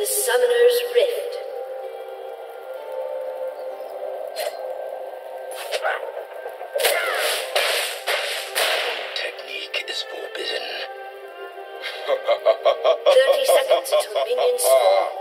to Summoner's Rift. Technique is forbidden. 30 seconds to minion spawn.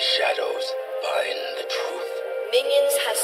Shadows bind the truth. Minions have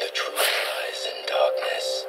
The truth lies in darkness.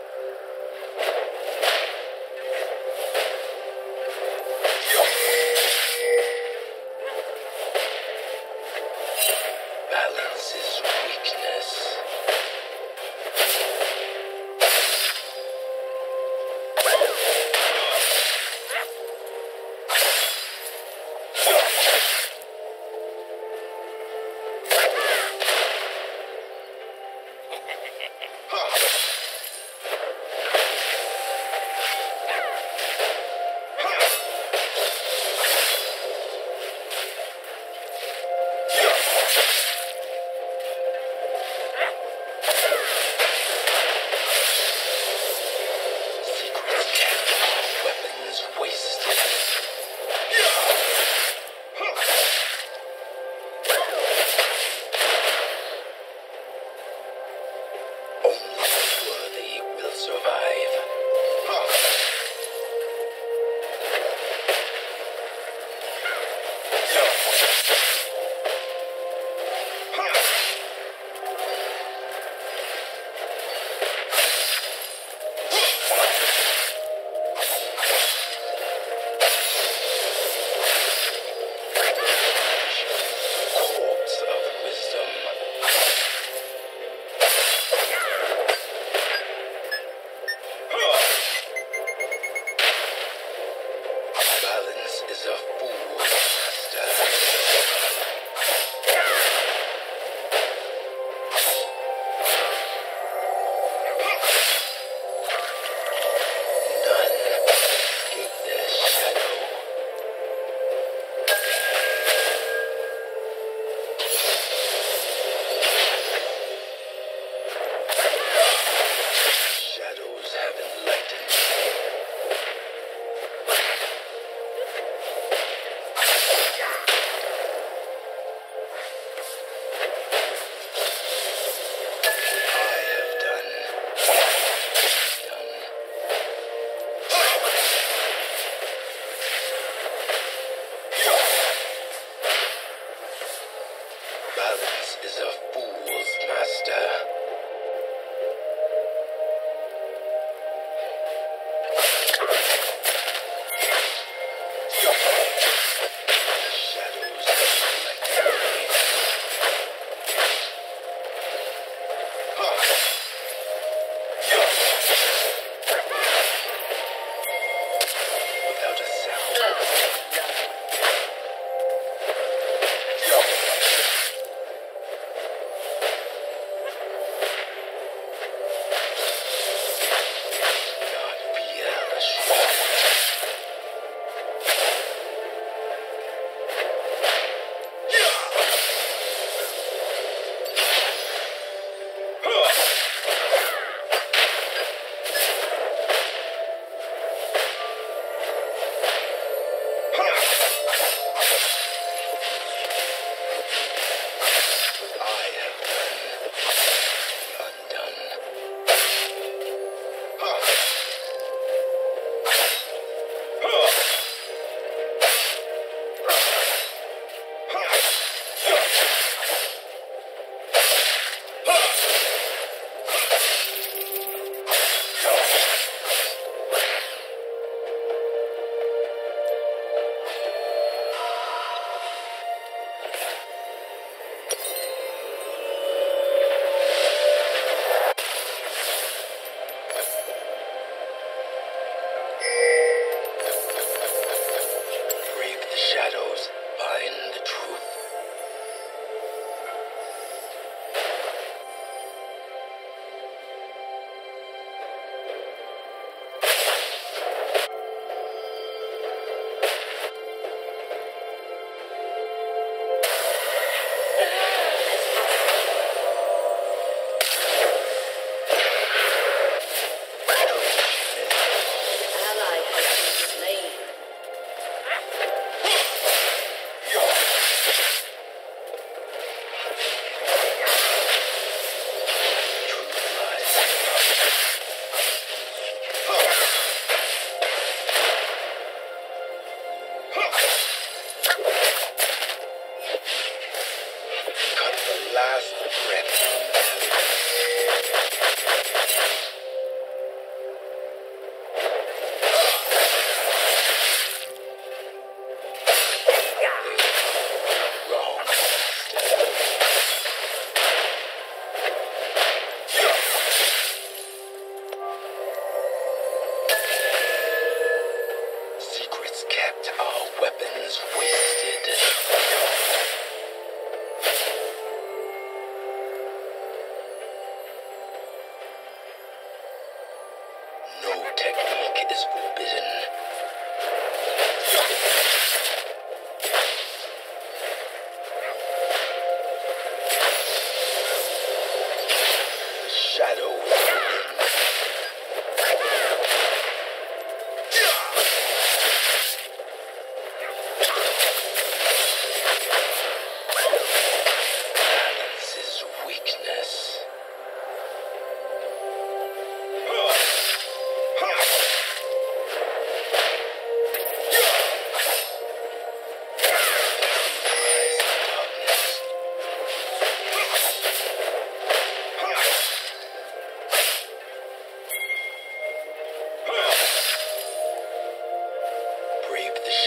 No technique is forbidden.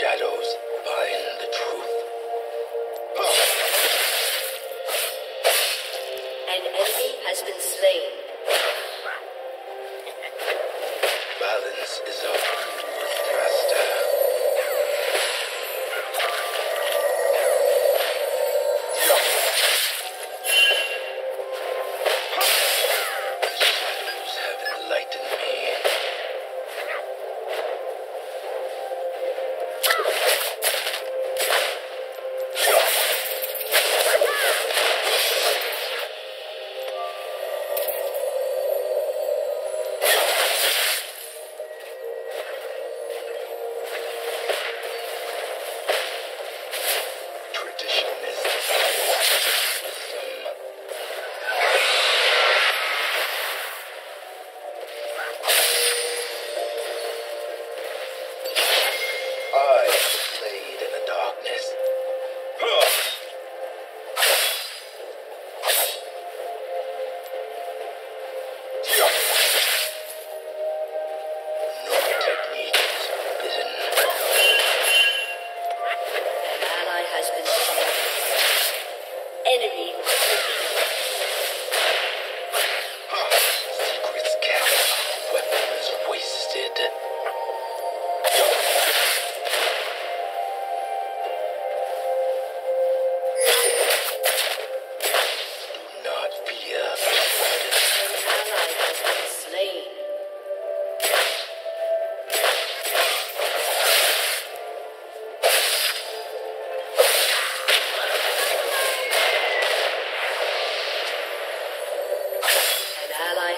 Shadows bind the truth. An enemy has been slain. Balance is our master. Shadows have enlightened me.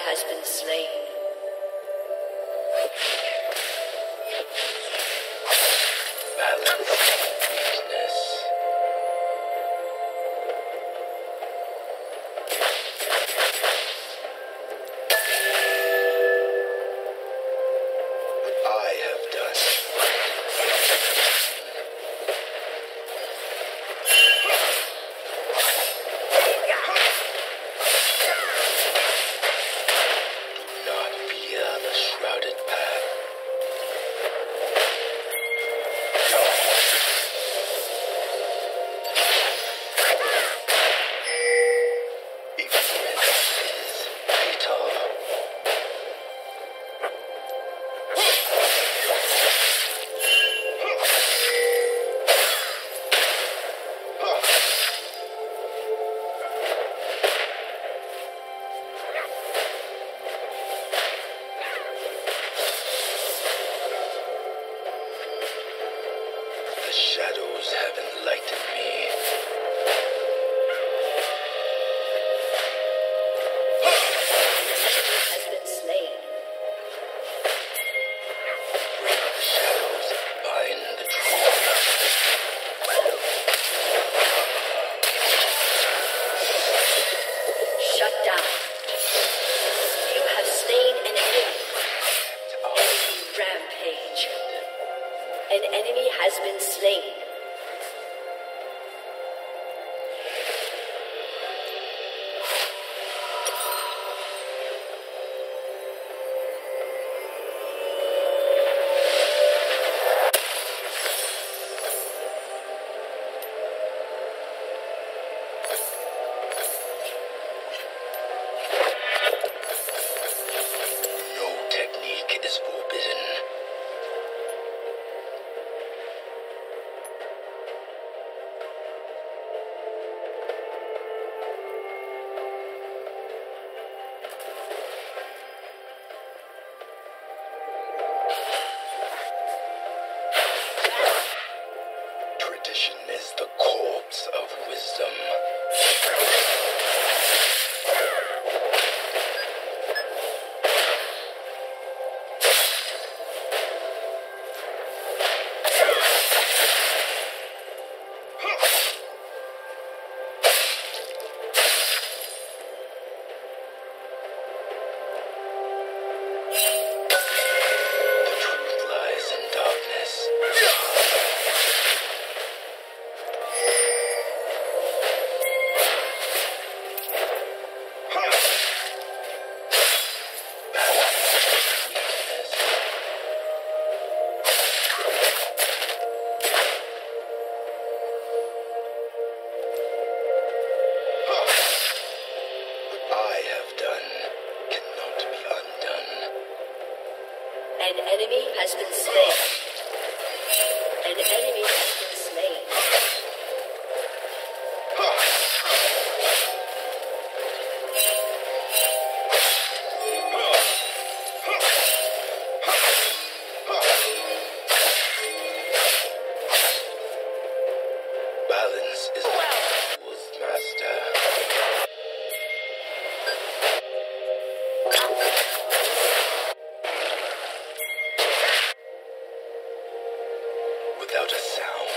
Has been slain. Balance weakness. I have done. Shadows have enlightened me. Has been slain. The shadows bind the truth. Shut down. You have slain an enemy. Enemy rampage. An enemy has been slain. No technique is forbidden. An enemy has been slain. An enemy has been slain. Balance is with master. Without a sound.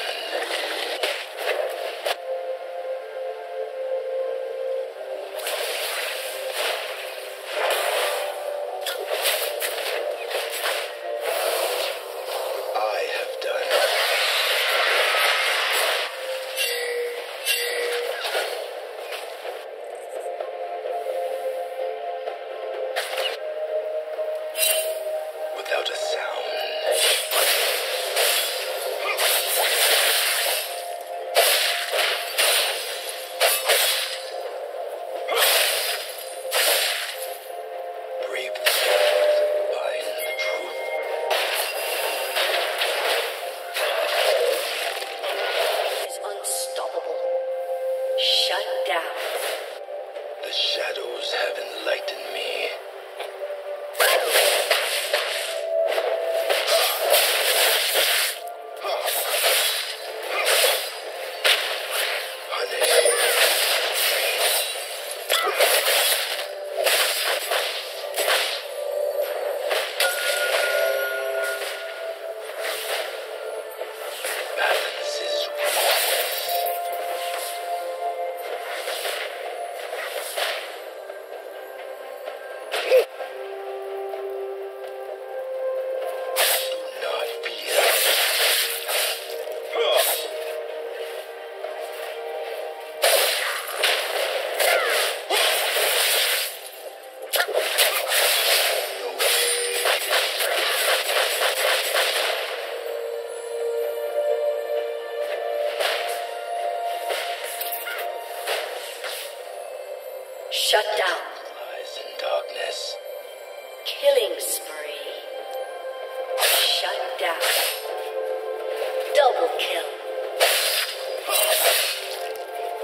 I have done it. Without a sound. Shut down. The shadows have enlightened me. Balance is shut down. Lies in darkness. Killing spree. Shut down. Double kill.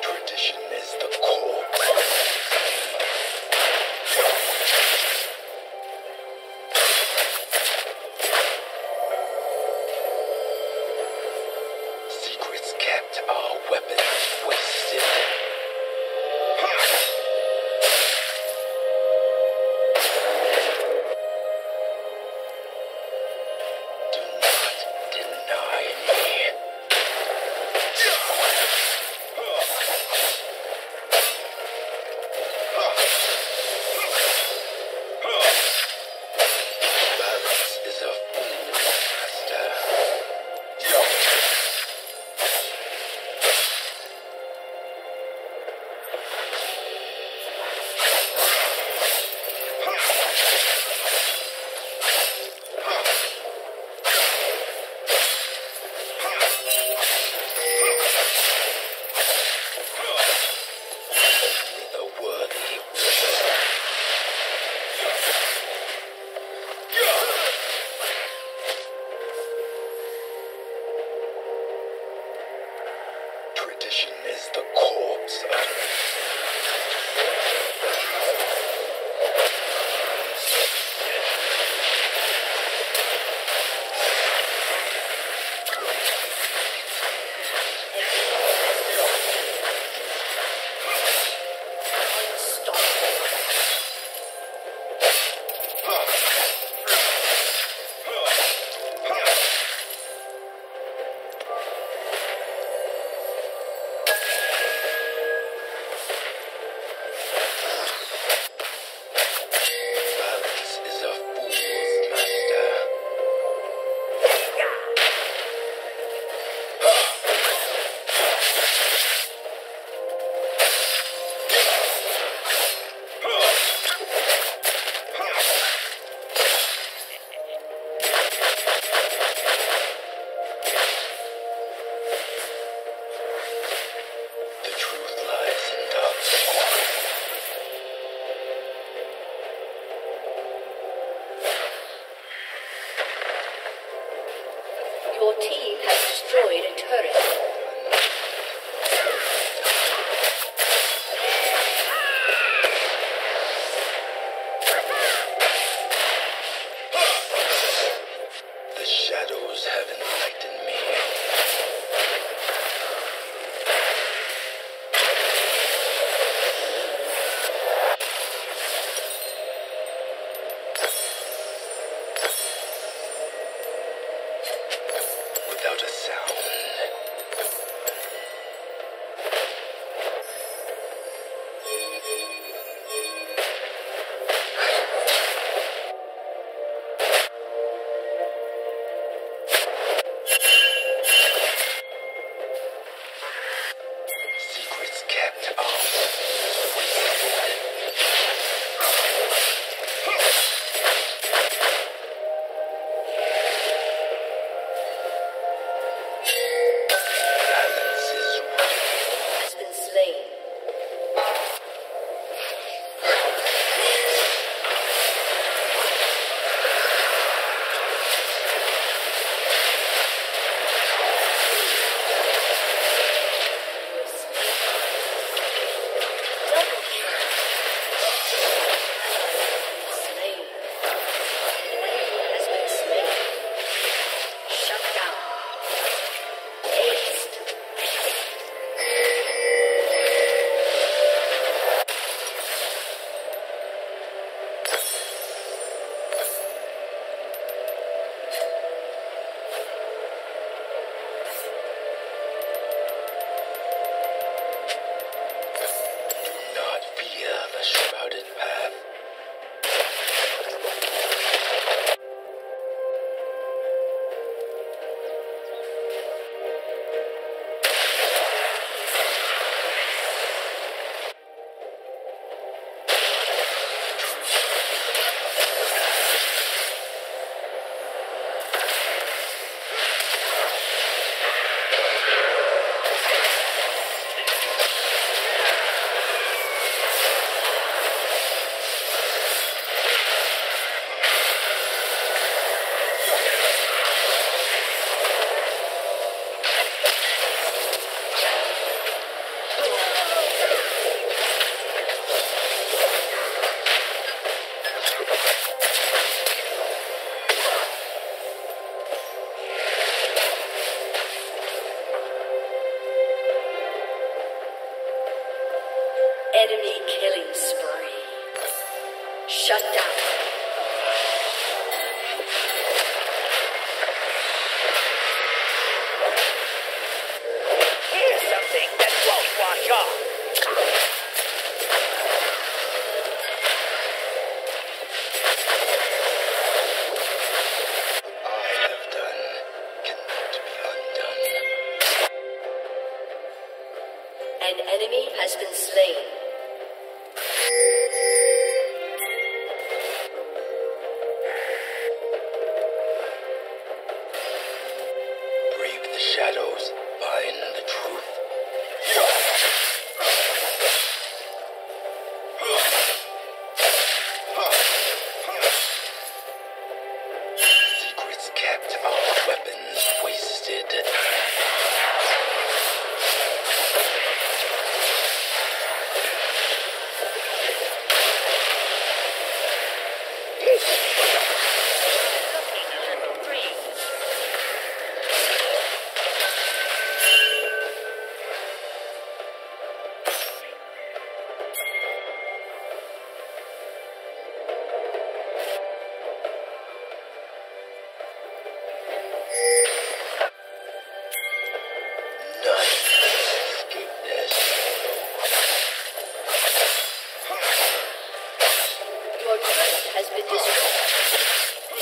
Tradition is the core. Secrets kept are weapons wasted. team has destroyed a turret. Enemy killing spree. Shut down. Here's something that won't wash off. An enemy has been slain. Has been destroyed.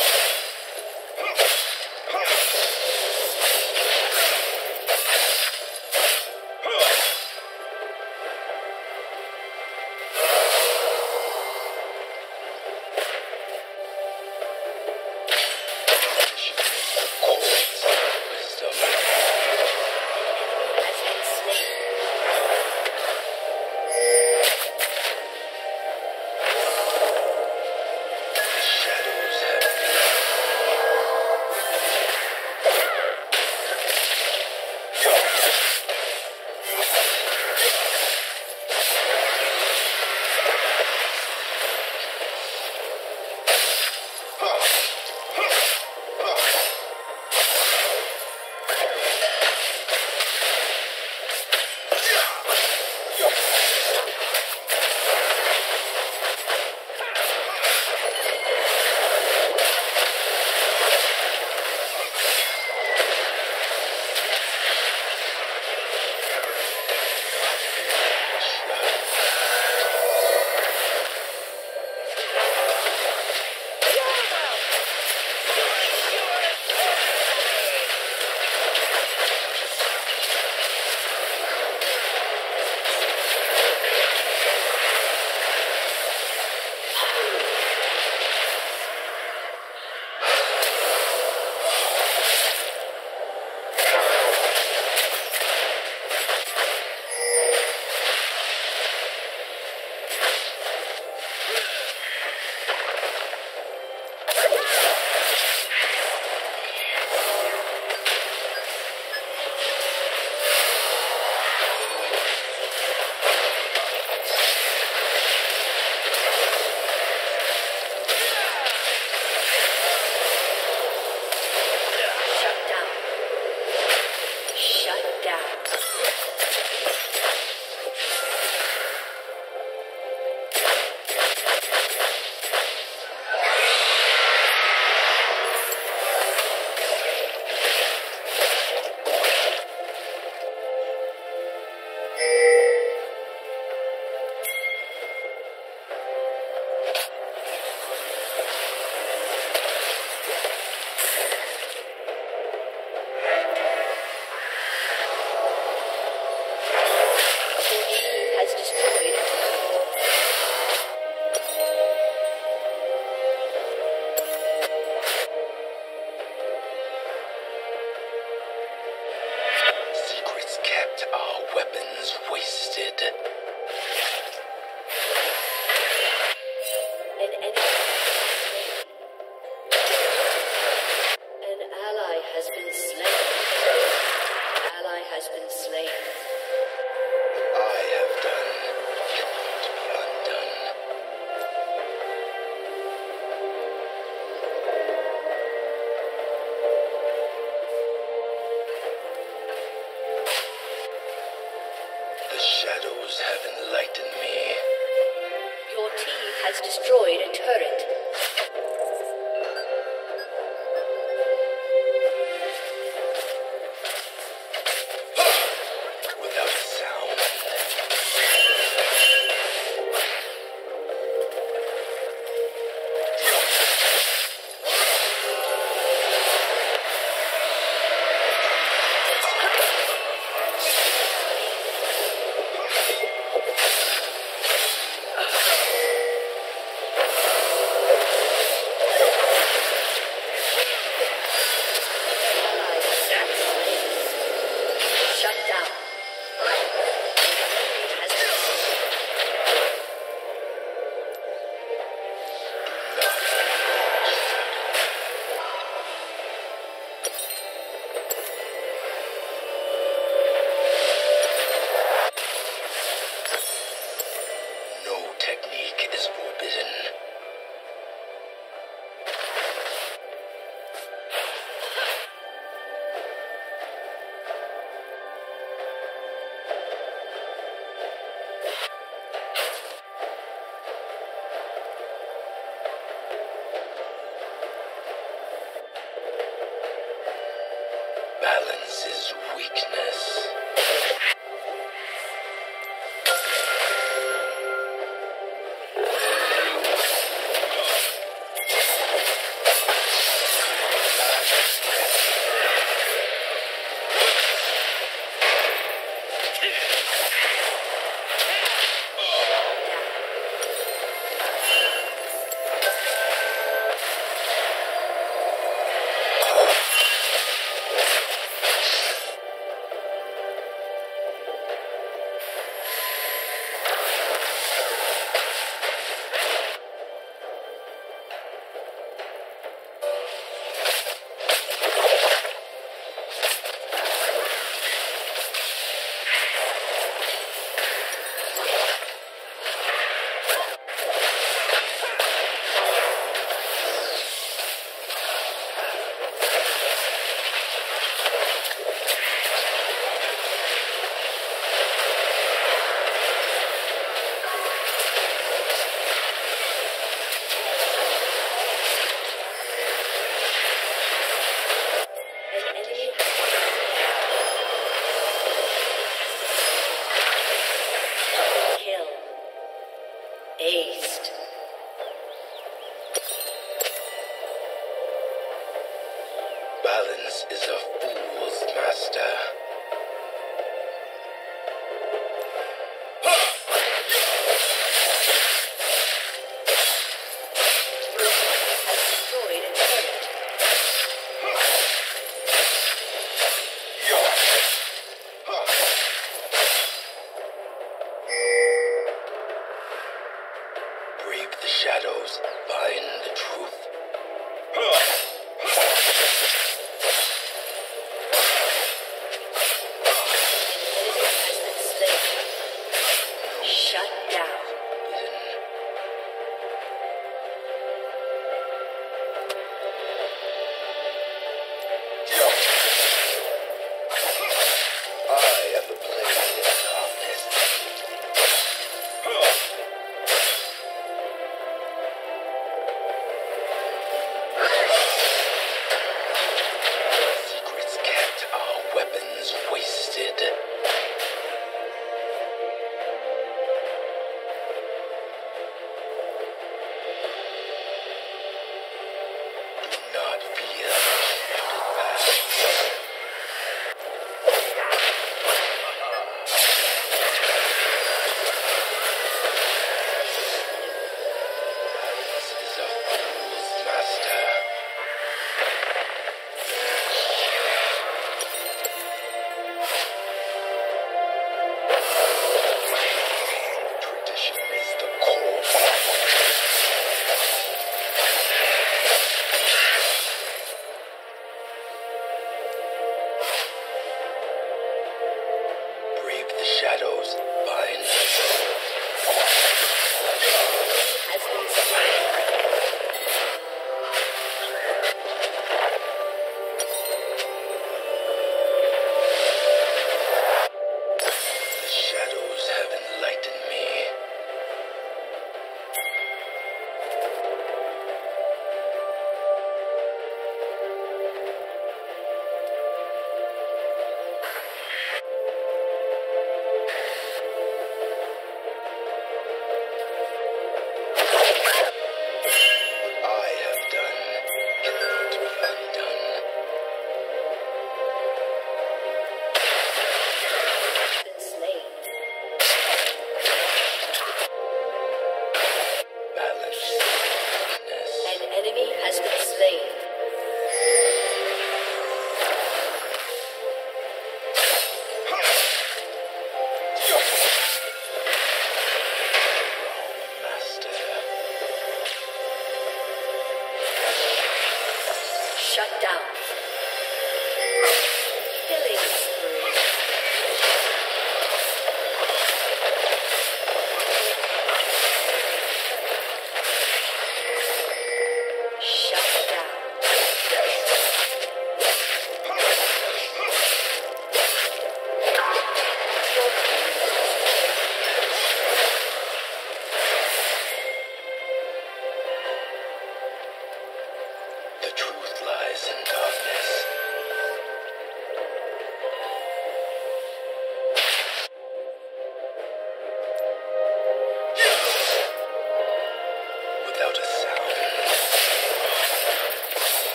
Shadows, find the truth.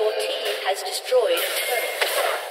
14 has destroyed turret.